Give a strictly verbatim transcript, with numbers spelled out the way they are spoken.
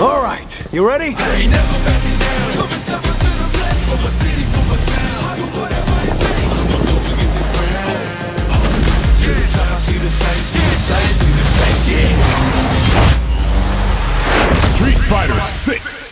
All right, you ready? Street Fighter Six.